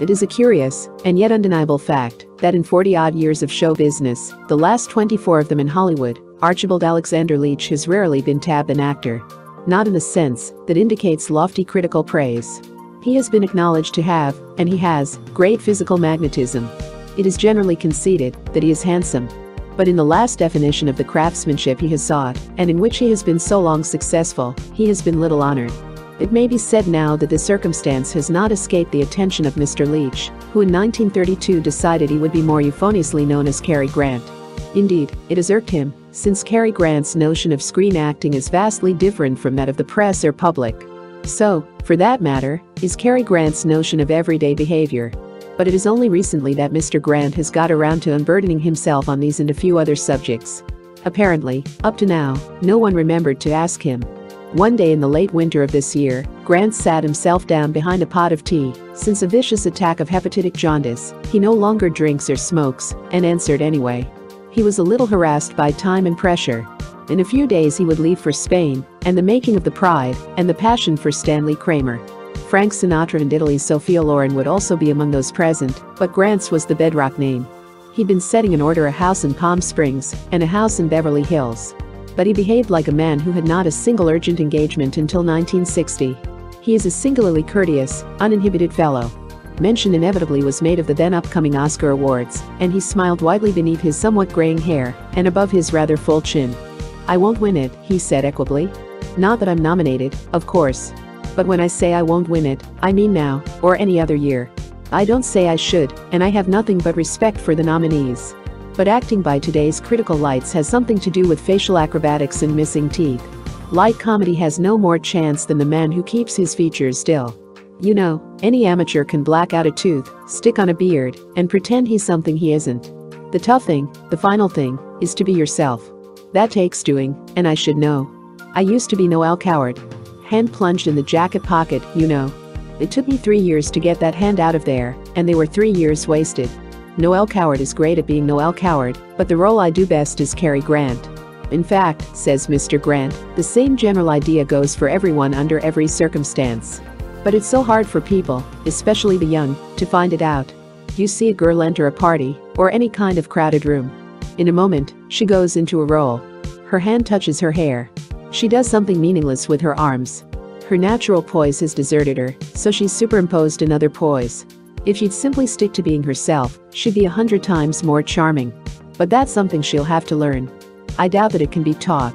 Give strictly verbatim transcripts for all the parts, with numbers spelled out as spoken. It is a curious, and yet undeniable fact, that in forty-odd years of show business, the last twenty-four of them in Hollywood, Archibald Alexander Leach has rarely been tabbed an actor. Not in a sense that indicates lofty critical praise. He has been acknowledged to have, and he has, great physical magnetism. It is generally conceded that he is handsome. But in the last definition of the craftsmanship he has sought, and in which he has been so long successful, he has been little honored. It may be said now that this circumstance has not escaped the attention of Mister Leach, who in nineteen thirty-two decided he would be more euphoniously known as Cary Grant. Indeed, it has irked him, since Cary Grant's notion of screen acting is vastly different from that of the press or public. So, for that matter, is Cary Grant's notion of everyday behavior. But it is only recently that Mister Grant has got around to unburdening himself on these and a few other subjects. Apparently, up to now, no one remembered to ask him. One day in the late winter of this year, Grant sat himself down behind a pot of tea, since a vicious attack of hepatic jaundice, he no longer drinks or smokes, and answered anyway. He was a little harassed by time and pressure. In a few days he would leave for Spain, and the making of The Pride, and the passion for Stanley Kramer. Frank Sinatra and Italy's Sophia Loren would also be among those present, but Grant's was the bedrock name. He'd been setting in order a house in Palm Springs and a house in Beverly Hills. But he behaved like a man who had not a single urgent engagement until nineteen sixty. He is a singularly courteous, uninhibited fellow. Mention inevitably was made of the then upcoming Oscar awards, and he smiled widely beneath his somewhat graying hair and above his rather full chin. "I won't win it," he said equably. "Not that I'm nominated, of course. But when I say I won't win it, I mean now, or any other year. I don't say I should, and I have nothing but respect for the nominees. But acting by today's critical lights has something to do with facial acrobatics and missing teeth. Light comedy has no more chance than the man who keeps his features still. You know, any amateur can black out a tooth, stick on a beard, and pretend he's something he isn't. The tough thing, the final thing, is to be yourself. That takes doing, and I should know. I used to be Noel Coward. Hand plunged in the jacket pocket, you know. It took me three years to get that hand out of there, and they were three years wasted. Noel Coward is great at being Noel Coward, but the role I do best is Cary Grant. In fact," says Mister Grant, "the same general idea goes for everyone under every circumstance. But it's so hard for people, especially the young, to find it out. You see a girl enter a party, or any kind of crowded room. In a moment, she goes into a role. Her hand touches her hair. She does something meaningless with her arms. Her natural poise has deserted her, so she's superimposed another poise. If she'd simply stick to being herself, she'd be a hundred times more charming. But that's something she'll have to learn. I doubt that it can be taught."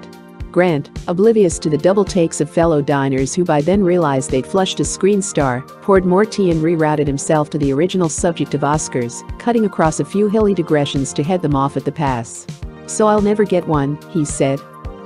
Grant, oblivious to the double takes of fellow diners who by then realized they'd flushed a screen star, poured more tea and rerouted himself to the original subject of Oscars, cutting across a few hilly digressions to head them off at the pass. "So I'll never get one," he said.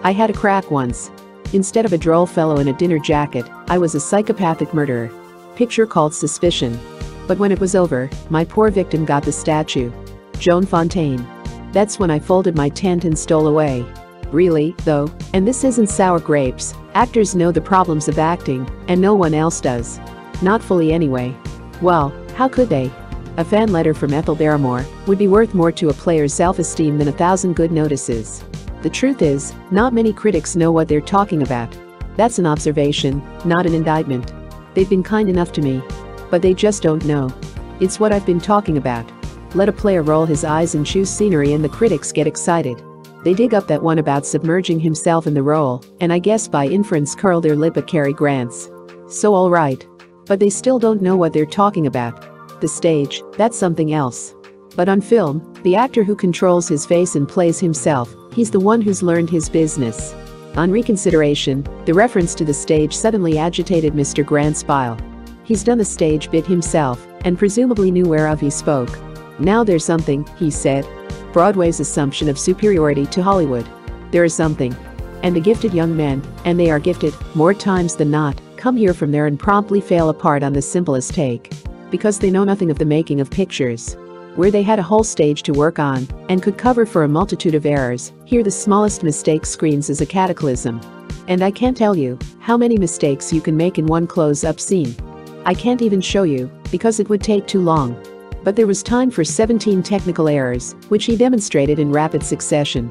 "I had a crack once. Instead of a droll fellow in a dinner jacket, I was a psychopathic murderer. Picture called Suspicion. But when it was over, my poor victim got the statue. Joan Fontaine. That's when I folded my tent and stole away. Really, though, and this isn't sour grapes, actors know the problems of acting, and no one else does. Not fully anyway. Well, how could they? A fan letter from Ethel Barrymore would be worth more to a player's self-esteem than a thousand good notices. The truth is, not many critics know what they're talking about. That's an observation, not an indictment. They've been kind enough to me. But they just don't know. It's what I've been talking about. Let a player roll his eyes and choose scenery and the critics get excited. They dig up that one about submerging himself in the role, and I guess by inference curl their lip at Cary Grant's. So all right. But they still don't know what they're talking about. The stage, that's something else. But on film, the actor who controls his face and plays himself, he's the one who's learned his business." On reconsideration, the reference to the stage suddenly agitated Mister Grant's bile. He's done the stage bit himself, and presumably knew whereof he spoke. "Now there's something," he said. "Broadway's assumption of superiority to Hollywood. There is something. And the gifted young men, and they are gifted, more times than not, come here from there and promptly fail apart on the simplest take. Because they know nothing of the making of pictures. Where they had a whole stage to work on, and could cover for a multitude of errors, here the smallest mistake screens as a cataclysm. And I can't tell you how many mistakes you can make in one close-up scene. I can't even show you, because it would take too long." But there was time for seventeen technical errors, which he demonstrated in rapid succession.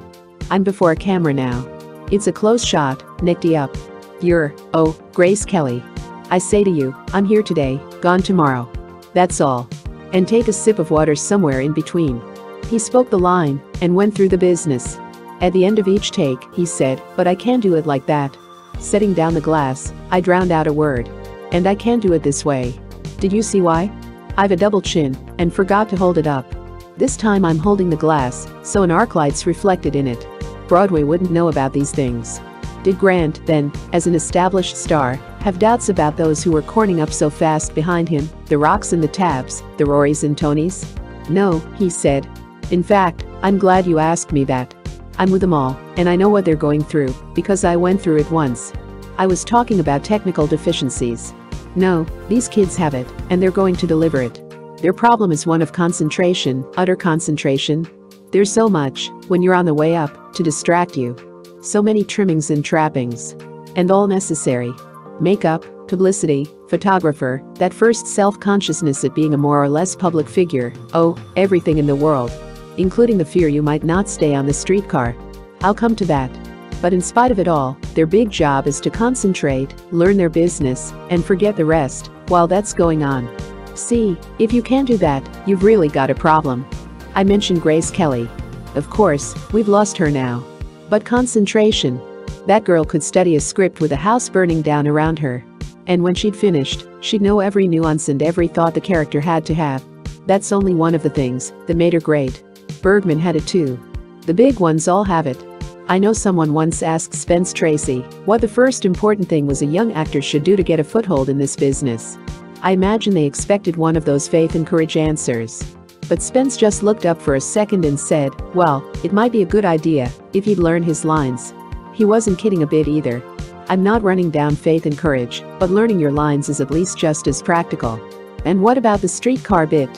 "I'm before a camera now. It's a close shot, nickety up. You're, oh, Grace Kelly. I say to you, I'm here today, gone tomorrow. That's all. And take a sip of water somewhere in between. He spoke the line and went through the business. At the end of each take, he said, "But I can't do it like that." Setting down the glass, I drowned out a word. "And I can't do it this way. Did you see why? I've a double chin and forgot to hold it up. This time I'm holding the glass, so an arc light's reflected in it. Broadway wouldn't know about these things." Did Grant, then, as an established star, have doubts about those who were corning up so fast behind him, the Rocks and the Tabs, the Rorys and Tonys? "No," he said. "In fact, I'm glad you asked me that. I'm with them all, and I know what they're going through, because I went through it once. I was talking about technical deficiencies. No, these kids have it, and they're going to deliver it. Their problem is one of concentration, utter concentration. There's so much, when you're on the way up, to distract you. So many trimmings and trappings. And all necessary. Makeup, publicity, photographer, that first self-consciousness at being a more or less public figure, oh, everything in the world. Including the fear you might not stay on the streetcar. I'll come to that. But in spite of it all, their big job is to concentrate, learn their business, and forget the rest, while that's going on. See, if you can't do that, you've really got a problem." I mentioned Grace Kelly. Of course, we've lost her now. But concentration. That girl could study a script with a house burning down around her. And when she'd finished, she'd know every nuance and every thought the character had to have. That's only one of the things that made her great. Bergman had it too. The big ones all have it. I know someone once asked Spence Tracy what the first important thing was a young actor should do to get a foothold in this business. I imagine they expected one of those faith and courage answers. But Spence just looked up for a second and said, "Well, it might be a good idea if he'd learn his lines." He wasn't kidding a bit either. I'm not running down faith and courage, but learning your lines is at least just as practical. "And what about the streetcar bit?"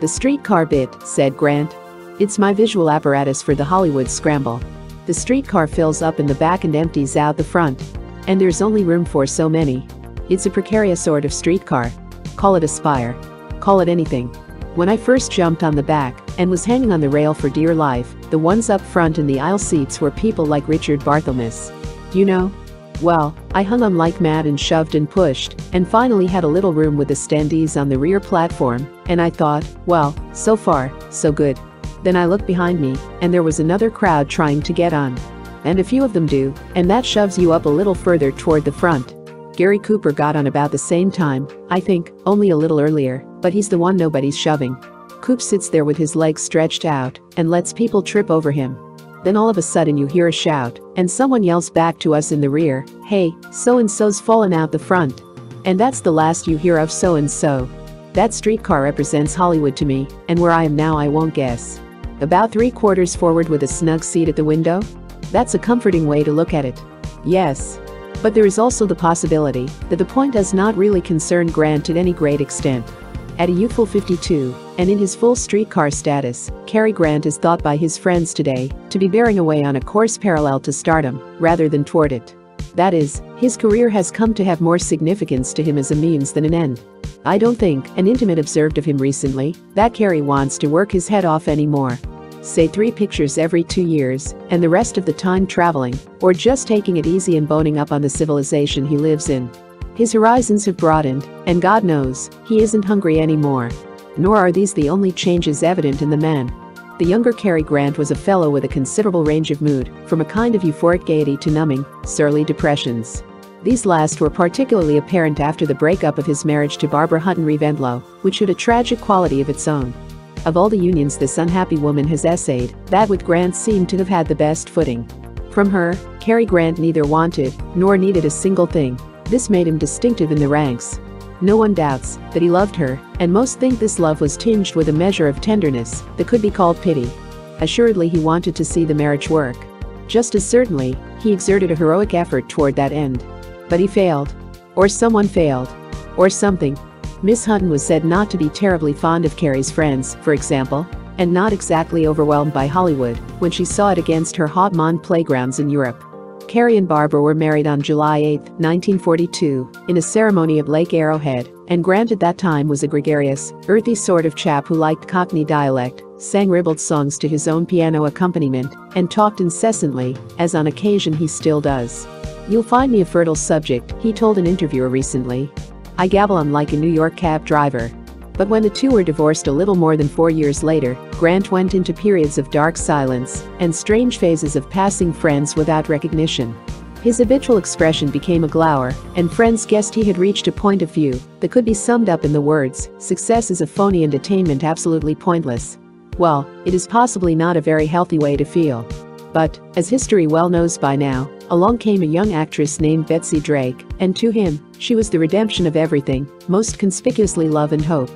"The streetcar bit," said Grant. "It's my visual apparatus for the Hollywood scramble. The streetcar fills up in the back and empties out the front. And there's only room for so many. It's a precarious sort of streetcar. Call it a spire. Call it anything. When I first jumped on the back and was hanging on the rail for dear life, the ones up front in the aisle seats were people like Richard Barthelmess. You know? Well, I hung on like mad and shoved and pushed, and finally had a little room with the standees on the rear platform, and I thought, well, so far, so good. Then I looked behind me, and there was another crowd trying to get on. And a few of them do, and that shoves you up a little further toward the front. Gary Cooper got on about the same time, I think, only a little earlier, but he's the one nobody's shoving. Coop sits there with his legs stretched out and lets people trip over him. Then all of a sudden you hear a shout, and someone yells back to us in the rear, 'Hey, so-and-so's fallen out the front.' And that's the last you hear of so-and-so. That streetcar represents Hollywood to me, and where I am now I won't guess. About three quarters forward with a snug seat at the window? That's a comforting way to look at it. Yes. But there is also the possibility that the point does not really concern Grant to any great extent. At a youthful fifty-two, and in his full streetcar status, Cary Grant is thought by his friends today to be bearing away on a course parallel to stardom, rather than toward it. That is, his career has come to have more significance to him as a means than an end. I don't think, an intimate observed of him recently, that Cary wants to work his head off anymore. Say three pictures every two years, and the rest of the time traveling, or just taking it easy and boning up on the civilization he lives in. His horizons have broadened, and God knows, he isn't hungry anymore. Nor are these the only changes evident in the man. The younger Cary Grant was a fellow with a considerable range of mood, from a kind of euphoric gaiety to numbing, surly depressions. These last were particularly apparent after the breakup of his marriage to Barbara Hutton Reventlow, which had a tragic quality of its own. Of all the unions this unhappy woman has essayed, that with Grant seemed to have had the best footing. From her, Cary Grant neither wanted nor needed a single thing. This made him distinctive in the ranks. No one doubts that he loved her, and most think this love was tinged with a measure of tenderness that could be called pity. Assuredly he wanted to see the marriage work. Just as certainly, he exerted a heroic effort toward that end. But he failed. Or someone failed. Or something. Miss Hutton was said not to be terribly fond of Cary's friends, for example, and not exactly overwhelmed by Hollywood when she saw it against her hot Mond playgrounds in Europe. Cary and Barbara were married on July eighth, nineteen forty-two, in a ceremony at Lake Arrowhead, and Grant at that time was a gregarious, earthy sort of chap who liked Cockney dialect, sang ribald songs to his own piano accompaniment, and talked incessantly, as on occasion he still does. "You'll find me a fertile subject," he told an interviewer recently. "I gabble on like a New York cab driver. But when the two were divorced a little more than four years later, Grant went into periods of dark silence and strange phases of passing friends without recognition. His habitual expression became a glower, and friends guessed he had reached a point of view that could be summed up in the words, "Success is a phony and attainment absolutely pointless." Well, it is possibly not a very healthy way to feel. But, as history well knows by now, along came a young actress named Betsy Drake, and to him, she was the redemption of everything, most conspicuously love and hope.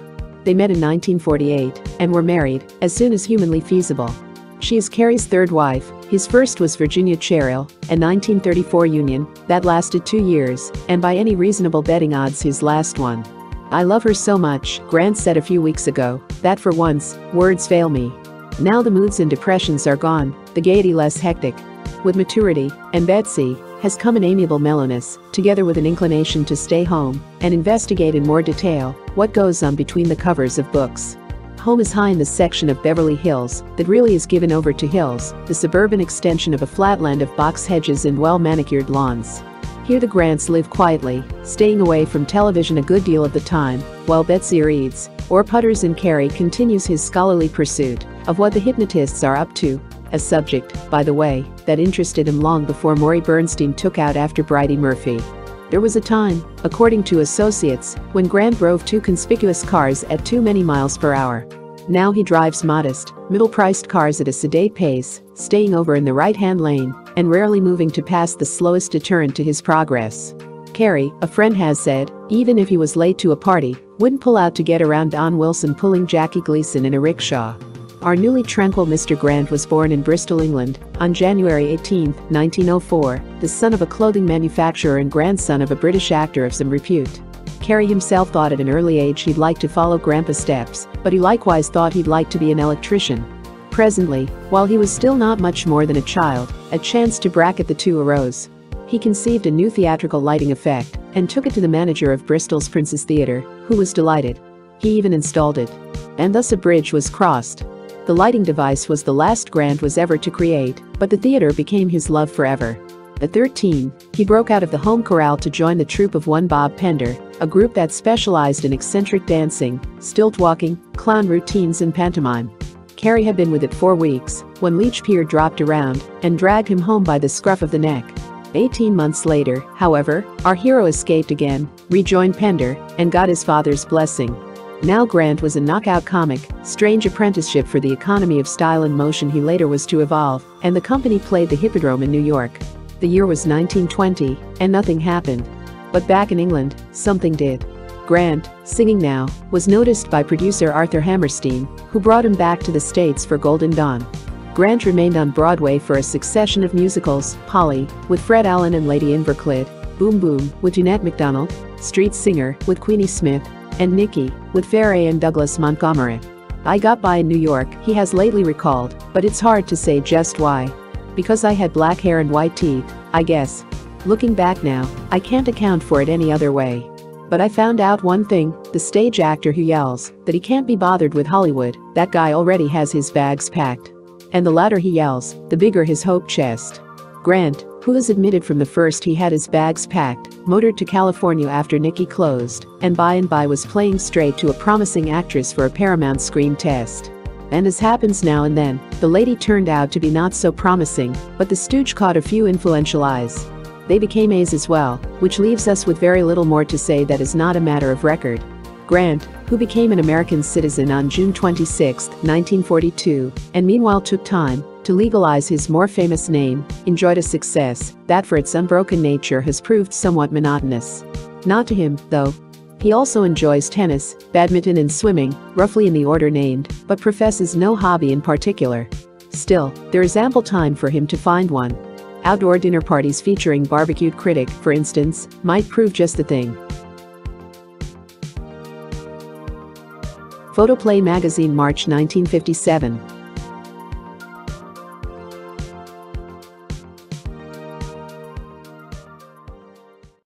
They met in nineteen forty-eight and were married as soon as humanly feasible. She is Cary's third wife. His first was Virginia Cherrill, a nineteen thirty-four union that lasted two years, and by any reasonable betting odds his last one. "I love her so much," Grant said a few weeks ago, "that for once, words fail me." Now the moods and depressions are gone, the gaiety less hectic. With maturity, and Betsy, has come an amiable mellowness, together with an inclination to stay home and investigate in more detail what goes on between the covers of books. Home is high in the section of Beverly Hills that really is given over to hills, the suburban extension of a flatland of box hedges and well-manicured lawns. Here the Grants live quietly, staying away from television a good deal of the time, while Betsy reads, or putters, and Cary continues his scholarly pursuit of what the hypnotists are up to, a subject, by the way, that interested him long before Maury Bernstein took out after Bridie Murphy. There was a time, according to associates, when Grant drove two conspicuous cars at too many miles per hour. Now he drives modest, middle-priced cars at a sedate pace, staying over in the right-hand lane, and rarely moving to pass the slowest deterrent to his progress. Cary, a friend has said, even if he was late to a party, wouldn't pull out to get around Don Wilson pulling Jackie Gleason in a rickshaw. Our newly tranquil Mister Grant was born in Bristol, England, on January eighteenth, nineteen oh four, the son of a clothing manufacturer and grandson of a British actor of some repute. Cary himself thought at an early age he'd like to follow Grandpa's steps, but he likewise thought he'd like to be an electrician. Presently, while he was still not much more than a child, a chance to bracket the two arose. He conceived a new theatrical lighting effect and took it to the manager of Bristol's Prince's Theatre, who was delighted. He even installed it. And thus a bridge was crossed. The lighting device was the last Grant was ever to create, but the theater became his love forever. At thirteen, he broke out of the home corral to join the troupe of one Bob Pender, a group that specialized in eccentric dancing, stilt walking, clown routines and pantomime. Cary had been with it four weeks when Leach Peer dropped around and dragged him home by the scruff of the neck. Eighteen months later, however, our hero escaped again, rejoined Pender, and got his father's blessing. Now Grant was a knockout comic, strange apprenticeship for the economy of style and motion he later was to evolve, and the company played the Hippodrome in New York. The year was nineteen twenty, and nothing happened. But back in England, something did. Grant, singing now, was noticed by producer Arthur Hammerstein, who brought him back to the States for Golden Dawn. Grant remained on Broadway for a succession of musicals, Polly, with Fred Allen and Lady Inverclid, Boom Boom, with Jeanette MacDonald, Street Singer, with Queenie Smith, and Nikki, with Ferret and Douglas Montgomery. "I got by in New York," he has lately recalled, but it's hard to say just why. "Because I had black hair and white teeth, I guess. Looking back now, I can't account for it any other way. But I found out one thing, the stage actor who yells that he can't be bothered with Hollywood, that guy already has his bags packed. And the louder he yells, the bigger his hope chest." Grant, who has admitted from the first he had his bags packed, motored to California after Nikki closed, and by and by was playing straight to a promising actress for a Paramount screen test. And as happens now and then, the lady turned out to be not so promising, but the stooge caught a few influential eyes. They became A's as well, which leaves us with very little more to say that is not a matter of record. Grant, who became an American citizen on June twenty-sixth, nineteen forty-two, and meanwhile took time to legalize his more famous name, enjoyed a success that for its unbroken nature has proved somewhat monotonous. Not to him, though. He also enjoys tennis, badminton and swimming, roughly in the order named, but professes no hobby in particular. Still, there is ample time for him to find one. Outdoor dinner parties featuring barbecued critic, for instance, might prove just the thing. Photoplay Magazine, March nineteen fifty-seven.